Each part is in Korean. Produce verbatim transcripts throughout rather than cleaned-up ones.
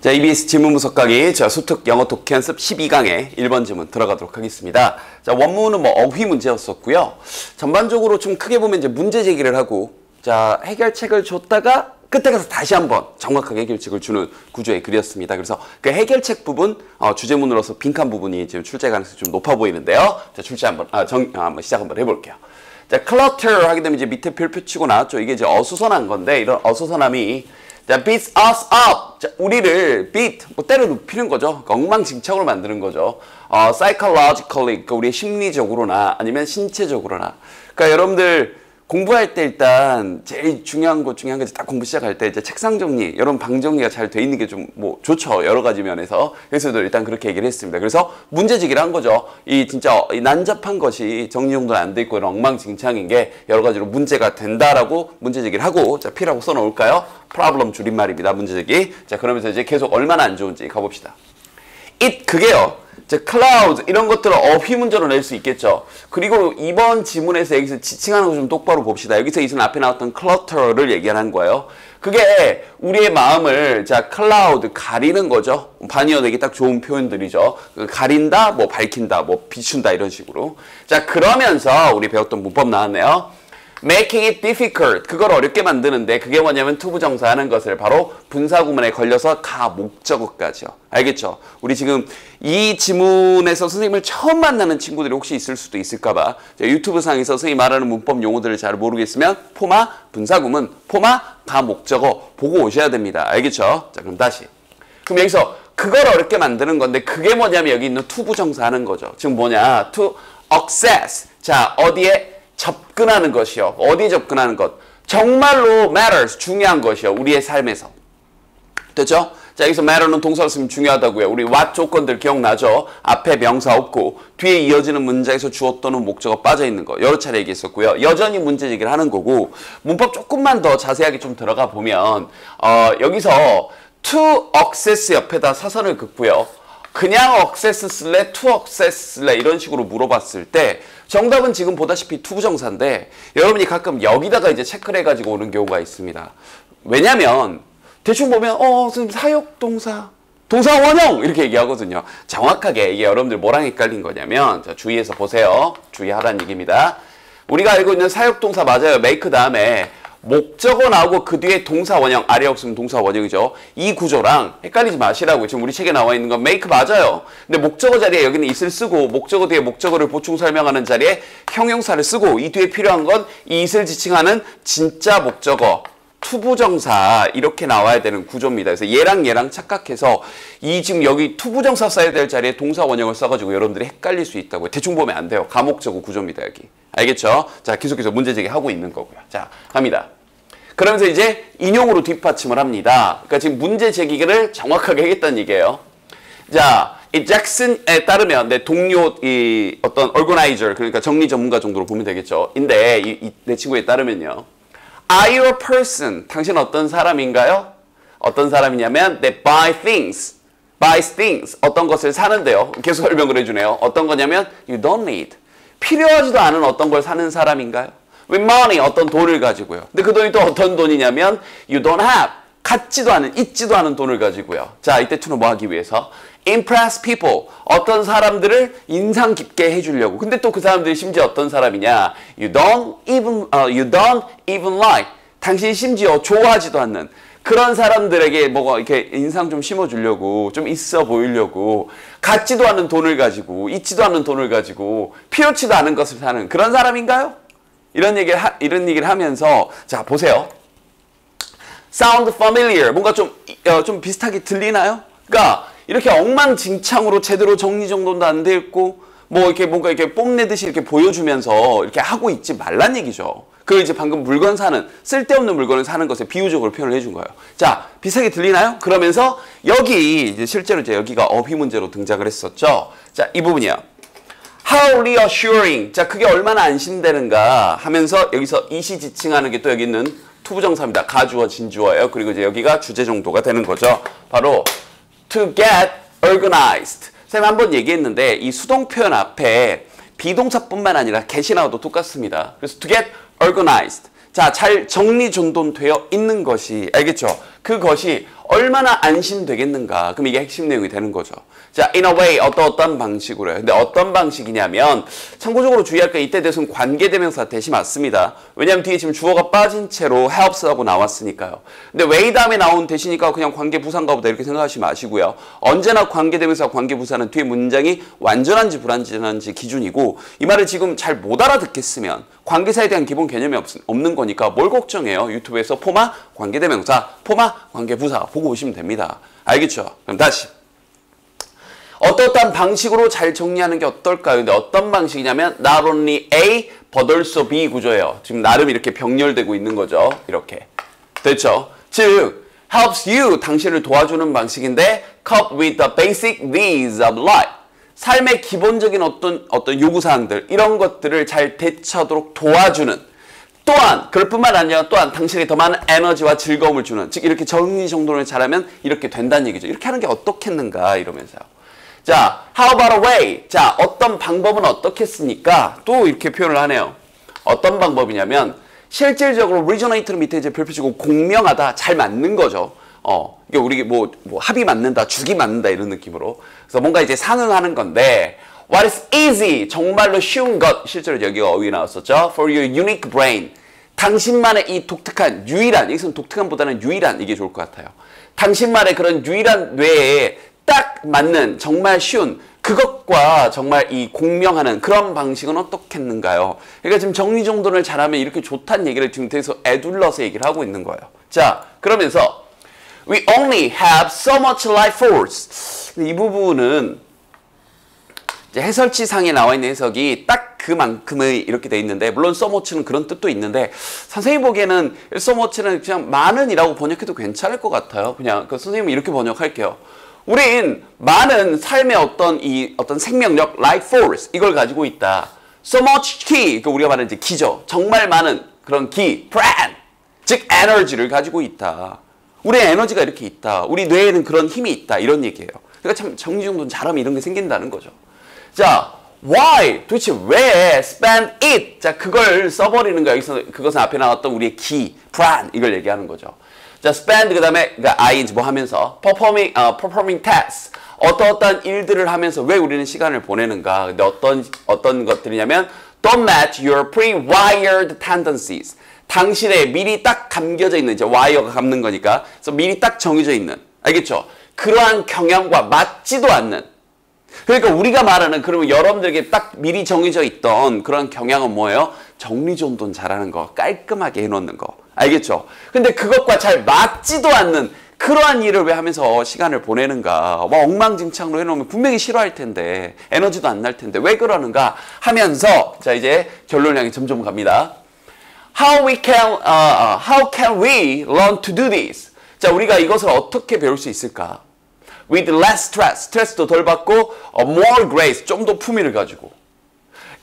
자, 이비에스 지문 분석 강의, 자, 수특 영어 독해 연습 십이 강의 일 번 지문 들어가도록 하겠습니다. 자, 원문은 뭐 어휘 문제였었고요. 전반적으로 좀 크게 보면 이제 문제 제기를 하고, 자, 해결책을 줬다가 끝에 가서 다시 한번 정확하게 해결책을 주는 구조의 글이었습니다. 그래서 그 해결책 부분, 어, 주제문으로서 빈칸 부분이 지금 출제 가능성이 좀 높아 보이는데요. 자, 출제 한번, 아, 정, 아, 한번 시작 한번 해볼게요. 자, clutter 하게 되면 이제 밑에 별표치고 나왔죠. 이게 이제 어수선한 건데, 이런 어수선함이 자, beats us up. 자, 우리를 beat, 뭐 때려 눕히는 거죠. 그러니까 엉망진창으로 만드는 거죠. 어, psychologically, 그러니까 우리의 심리적으로나 아니면 신체적으로나. 그러니까 여러분들 공부할 때 일단 제일 중요한 것 중에 한 가지 딱 공부 시작할 때 이제 책상 정리, 이런 방 정리가 잘 돼 있는 게 좀 뭐 좋죠. 여러 가지 면에서. 그래서도 일단 그렇게 얘기를 했습니다. 그래서 문제제기를 한 거죠. 이 진짜 이 난잡한 것이 정리 정도는 안 돼 있고 이런 엉망진창인 게 여러 가지로 문제가 된다라고 문제제기를 하고, 자, P라고 써놓을까요? problem 줄임말입니다. 문제제기. 자, 그러면서 이제 계속 얼마나 안 좋은지 가봅시다. it 그게요. 자, cloud 이런 것들은 어휘 문제로 낼 수 있겠죠. 그리고 이번 지문에서 여기서 지칭하는 거 좀 똑바로 봅시다. 여기서 이선 앞에 나왔던 clutter를 얘기하는 거예요. 그게 우리의 마음을 자 cloud 가리는 거죠. 반의어되기 딱 좋은 표현들이죠. 가린다, 뭐 밝힌다, 뭐 비춘다 이런 식으로. 자, 그러면서 우리 배웠던 문법 나왔네요. making it difficult, 그걸 어렵게 만드는데 그게 뭐냐면 투부정사 하는 것을 바로 분사구문에 걸려서 가 목적어까지요. 알겠죠? 우리 지금 이 지문에서 선생님을 처음 만나는 친구들이 혹시 있을 수도 있을까 봐 유튜브 상에서 선생님이 말하는 문법 용어들을 잘 모르겠으면 포마, 분사구문, 포마, 가 목적어 보고 오셔야 됩니다. 알겠죠? 자, 그럼 다시. 그럼 여기서 그걸 어렵게 만드는 건데 그게 뭐냐면 여기 있는 투부정사 하는 거죠. 지금 뭐냐? to access, 자, 어디에 접근하는 것이요. 어디 접근하는 것? 정말로 matters, 중요한 것이요. 우리의 삶에서. 됐죠? 자, 여기서 matter는 동사로 쓰면 중요하다고요. 우리 what 조건들 기억나죠? 앞에 명사 없고 뒤에 이어지는 문장에서 주어 또는 목적어 빠져있는 거 여러 차례 얘기했었고요. 여전히 문제제기를 하는 거고 문법 조금만 더 자세하게 좀 들어가 보면 어, 여기서 to access 옆에다 사선을 긋고요. 그냥 access 쓸래? to access 쓸래? 이런 식으로 물어봤을 때 정답은 지금 보다시피 투부정사인데 여러분이 가끔 여기다가 이제 체크를 해가지고 오는 경우가 있습니다. 왜냐면 대충 보면 어 선생님 사역동사, 동사원형 이렇게 얘기하거든요. 정확하게 이게 여러분들 뭐랑 헷갈린 거냐면 자, 주의해서 보세요. 주의하라는 얘기입니다. 우리가 알고 있는 사역동사 맞아요. make 다음에 목적어 나오고 그 뒤에 동사원형, 아래 없으면 동사원형이죠. 이 구조랑 헷갈리지 마시라고. 지금 우리 책에 나와 있는 건 make 맞아요. 근데 목적어 자리에 여기는 it을 쓰고 목적어 뒤에 목적어를 보충 설명하는 자리에 형용사를 쓰고 이 뒤에 필요한 건 이 it을 지칭하는 진짜 목적어, 투부정사 이렇게 나와야 되는 구조입니다. 그래서 얘랑 얘랑 착각해서 이 지금 여기 투부정사 써야 될 자리에 동사원형을 써가지고 여러분들이 헷갈릴 수 있다고요. 대충 보면 안 돼요. 가목적어 구조입니다. 여기. 알겠죠? 자, 계속해서 문제제기하고 있는 거고요. 자, 갑니다. 그러면서 이제 인용으로 뒷받침을 합니다. 그러니까 지금 문제제기를 정확하게 하겠다는 얘기예요. 자, 이 잭슨에 따르면 내 동료 이 어떤 organizer, 그러니까 정리 전문가 정도로 보면 되겠죠. 인데 이, 이, 내 친구에 따르면요. Are you a person? 당신은 어떤 사람인가요? 어떤 사람이냐면 they buy things. buys things. 어떤 것을 사는데요. 계속 설명을 해주네요. 어떤 거냐면 you don't need. 필요하지도 않은 어떤 걸 사는 사람인가요? with money, 어떤 돈을 가지고요. 근데 그 돈이 또 어떤 돈이냐면 you don't have, 갖지도 않은, 있지도 않은 돈을 가지고요. 자, 이때 to는 뭐 하기 위해서? impress people, 어떤 사람들을 인상 깊게 해주려고. 근데 또 그 사람들이 심지어 어떤 사람이냐? you don't even, uh, you don't even like, 당신이 심지어 좋아하지도 않는 그런 사람들에게 뭐가 이렇게 인상 좀 심어주려고, 좀 있어 보이려고, 갖지도 않은 돈을 가지고, 있지도 않은 돈을 가지고, 필요치도 않은 것을 사는 그런 사람인가요? 이런 얘기를, 하, 이런 얘기를 하면서, 자, 보세요. Sound familiar. 뭔가 좀, 어, 좀 비슷하게 들리나요? 그러니까, 이렇게 엉망진창으로 제대로 정리정돈도 안 돼 있고, 뭐 이렇게 뭔가 이렇게 뽐내듯이 이렇게 보여주면서 이렇게 하고 있지 말란 얘기죠. 그걸 이제 방금 물건 사는, 쓸데없는 물건을 사는 것에 비유적으로 표현을 해준 거예요. 자, 비슷하게 들리나요? 그러면서 여기 이제 실제로 이제 여기가 어휘 문제로 등장을 했었죠. 자, 이 부분이요. How reassuring. 자, 그게 얼마나 안심되는가 하면서 여기서 이시 지칭하는 게 또 여기 있는 투부정사입니다. 가주어, 진주어예요. 그리고 이제 여기가 주제 정도가 되는 거죠. 바로 to get organized. 쌤 한번 얘기했는데 이 수동 표현 앞에 비동사뿐만 아니라 get이 나와도 똑같습니다. 그래서 to get organized. 자, 잘 정리정돈되어 있는 것이, 알겠죠? 그것이 얼마나 안심되겠는가. 그럼 이게 핵심 내용이 되는 거죠. 자, in a way, 어떤 어떤 방식으로요. 근데 어떤 방식이냐면, 참고적으로 주의할 게 이때 대신 관계대명사 대시 맞습니다. 왜냐면 뒤에 지금 주어가 빠진 채로 helps라고 나왔으니까요. 근데 way 다음에 나온 대시니까 그냥 관계부사인가 보다 이렇게 생각하지 마시고요. 언제나 관계대명사와 관계부사는 뒤에 문장이 완전한지 불완전한지 기준이고, 이 말을 지금 잘 못 알아듣겠으면 관계사에 대한 기본 개념이 없, 없는 거니까 뭘 걱정해요. 유튜브에서 포마 관계대명사, 포마 관계부사 보고 오시면 됩니다. 알겠죠? 그럼 다시. 어떠한 방식으로 잘 정리하는 게 어떨까요? 근데 어떤 방식이냐면 not only A, but also B 구조예요. 지금 나름 이렇게 병렬되고 있는 거죠. 이렇게. 됐죠? 즉, helps you, 당신을 도와주는 방식인데 coupled with the basic needs of life. 삶의 기본적인 어떤 어떤 요구사항들, 이런 것들을 잘 대처하도록 도와주는, 또한 그럴 뿐만 아니라 또한 당신에게 더 많은 에너지와 즐거움을 주는, 즉 이렇게 정리정돈을 잘하면 이렇게 된다는 얘기죠. 이렇게 하는 게 어떻겠는가 이러면서요. 자, how about a way? 자, 어떤 방법은 어떻겠습니까? 또 이렇게 표현을 하네요. 어떤 방법이냐면 실질적으로 resonate는 밑에 이제 별표치고 공명하다, 잘 맞는 거죠. 어, 이게 우리 뭐, 뭐 합이 맞는다, 죽이 맞는다 이런 느낌으로. 그래서 뭔가 이제 상응하는 건데 what is easy? 정말로 쉬운 것. 실제로 여기가 어휘 나왔었죠. for your unique brain. 당신만의 이 독특한, 유일한, 여기서는 독특한 보다는 유일한, 이게 좋을 것 같아요. 당신만의 그런 유일한 뇌에 딱 맞는 정말 쉬운 그것과 정말 이 공명하는 그런 방식은 어떻겠는가요? 그러니까 지금 정리정돈을 잘하면 이렇게 좋다는 얘기를 지금 계속 애둘러서 얘기를 하고 있는 거예요. 자, 그러면서 We only have so much life force. 이 부분은 이제 해설치상에 나와 있는 해석이 딱 그만큼의 이렇게 돼 있는데, 물론 so much는 그런 뜻도 있는데 선생님 보기에는 so much는 그냥 많은이라고 번역해도 괜찮을 것 같아요. 그냥 그 선생님 이렇게 번역할게요. 우린 많은 삶의 어떤 이 어떤 생명력, life force, 이걸 가지고 있다. So much ki, 그 우리가 말하는 이제 기죠. 정말 많은 그런 기, pran, 즉 에너지를 가지고 있다. 우리의 에너지가 이렇게 있다. 우리 뇌에는 그런 힘이 있다. 이런 얘기예요. 그러니까 참 정리정돈 잘하면 이런 게 생긴다는 거죠. 자, why? 도대체 왜 spend it? 자, 그걸 써버리는 거야. 여기서 그것은 앞에 나왔던 우리의 기, pran, 이걸 얘기하는 거죠. 자, spend 그 다음에 그러니까 ing 뭐 하면서 performing 어, performing tasks, 어떠어떠한 일들을 하면서 왜 우리는 시간을 보내는가. 근데 어떤 어떤 것들이냐면 don't match your pre-wired tendencies. 당신의 미리 딱 감겨져 있는, 이제 와이어가 감는 거니까, 그래서 미리 딱 정해져 있는, 알겠죠? 그러한 경향과 맞지도 않는. 그러니까 우리가 말하는, 그러면 여러분들에게 딱 미리 정해져 있던 그런 경향은 뭐예요? 정리정돈 잘하는 거, 깔끔하게 해놓는 거, 알겠죠? 근데 그것과 잘 맞지도 않는 그러한 일을 왜 하면서 시간을 보내는가. 막 엉망진창으로 해놓으면 분명히 싫어할 텐데, 에너지도 안 날 텐데 왜 그러는가 하면서, 자, 이제 결론 향이 점점 갑니다. How we can, uh, how can we learn to do this? 자, 우리가 이것을 어떻게 배울 수 있을까? With less stress, 스트레스도 덜 받고, more grace, 좀 더 품위를 가지고.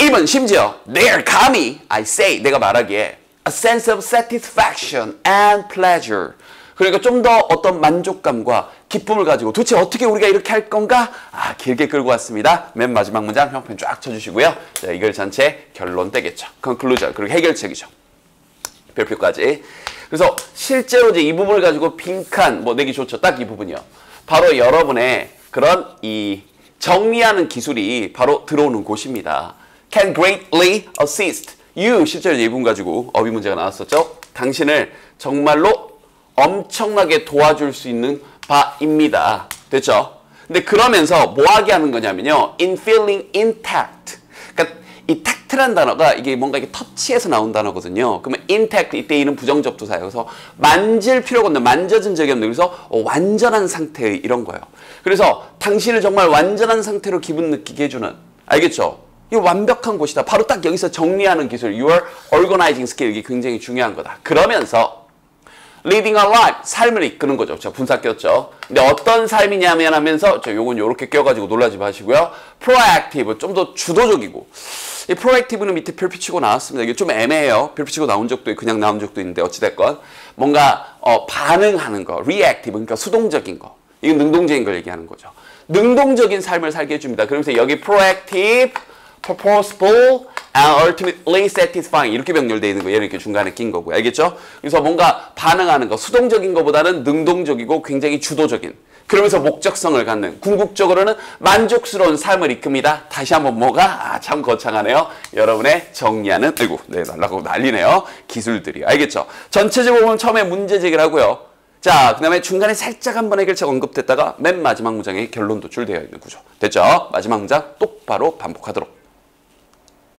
Even, 심지어, there, 감히, I say, 내가 말하기에, a sense of satisfaction and pleasure. 그러니까 좀 더 어떤 만족감과 기쁨을 가지고, 도대체 어떻게 우리가 이렇게 할 건가? 아, 길게 끌고 왔습니다. 맨 마지막 문장 형편 쫙 쳐주시고요. 자, 이걸 전체 결론 떼겠죠. Conclusion, 그리고 해결책이죠. 별표까지. 그래서 실제로 이제 이 부분을 가지고 빈칸 뭐 내기 좋죠. 딱 이 부분이요. 바로 여러분의 그런 이 정리하는 기술이 바로 들어오는 곳입니다. Can greatly assist you. 실제로 이 부분 가지고 어휘 문제가 나왔었죠. 당신을 정말로 엄청나게 도와줄 수 있는 바입니다. 됐죠? 근데 그러면서 뭐하게 하는 거냐면요. In feeling intact. 그러니까 이 tact란 단어가 이게 뭔가 이게 터치해서 나온 단어거든요. 그러면 intact, 이때 이는 부정접두사예요. 그래서 만질 필요가 없는, 만져진 적이 없는, 그래서 어, 완전한 상태의 이런 거예요. 그래서 당신을 정말 완전한 상태로 기분 느끼게 해주는, 알겠죠? 이 완벽한 곳이다. 바로 딱 여기서 정리하는 기술, your organizing skill, 이게 굉장히 중요한 거다. 그러면서 living a life, 삶을 이끄는 거죠. 저 분사 꼈죠. 근데 어떤 삶이냐면 하면서, 저 요건 요렇게 껴가지고 놀라지 마시고요. proactive, 좀 더 주도적이고. 이 프로액티브는 밑에 별표치고 나왔습니다. 이게 좀 애매해요. 별표치고 나온 적도 있고 그냥 나온 적도 있는데, 어찌됐건 뭔가 어, 반응하는 거, 리액티브, 그러니까 수동적인 거, 이건 능동적인 걸 얘기하는 거죠. 능동적인 삶을 살게 해줍니다. 그러면서 여기 프로액티브, purposeful, are ultimately satisfying 이렇게 병렬되어 있는 거예요. 이렇게 중간에 낀 거고요. 알겠죠? 그래서 뭔가 반응하는 거, 수동적인 거보다는 능동적이고 굉장히 주도적인, 그러면서 목적성을 갖는, 궁극적으로는 만족스러운 삶을 이끕니다. 다시 한번 뭐가? 아, 참 거창하네요. 여러분의 정리하는, 아이고, 네, 날라고 난리네요. 기술들이. 알겠죠? 전체적으로 보면 처음에 문제 제기를 하고요. 자, 그 다음에 중간에 살짝 한 번 해결책 언급됐다가 맨 마지막 문장에 결론도출되어 있는 구조. 됐죠? 마지막 문장 똑바로 반복하도록.